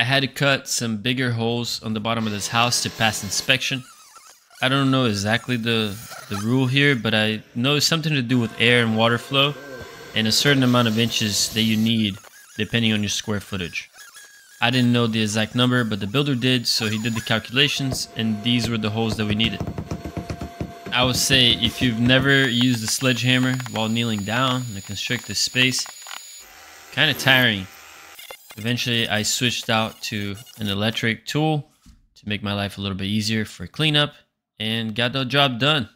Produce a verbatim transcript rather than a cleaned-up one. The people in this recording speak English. I had to cut some bigger holes on the bottom of this house to pass inspection. I don't know exactly the, the rule here, but I know it's something to do with air and water flow and a certain amount of inches that you need depending on your square footage. I didn't know the exact number, but the builder did, so he did the calculations and these were the holes that we needed. I would say if you've never used a sledgehammer while kneeling down to constrict this space, kind of tiring. Eventually I switched out to an electric tool to make my life a little bit easier for cleanup and got the job done.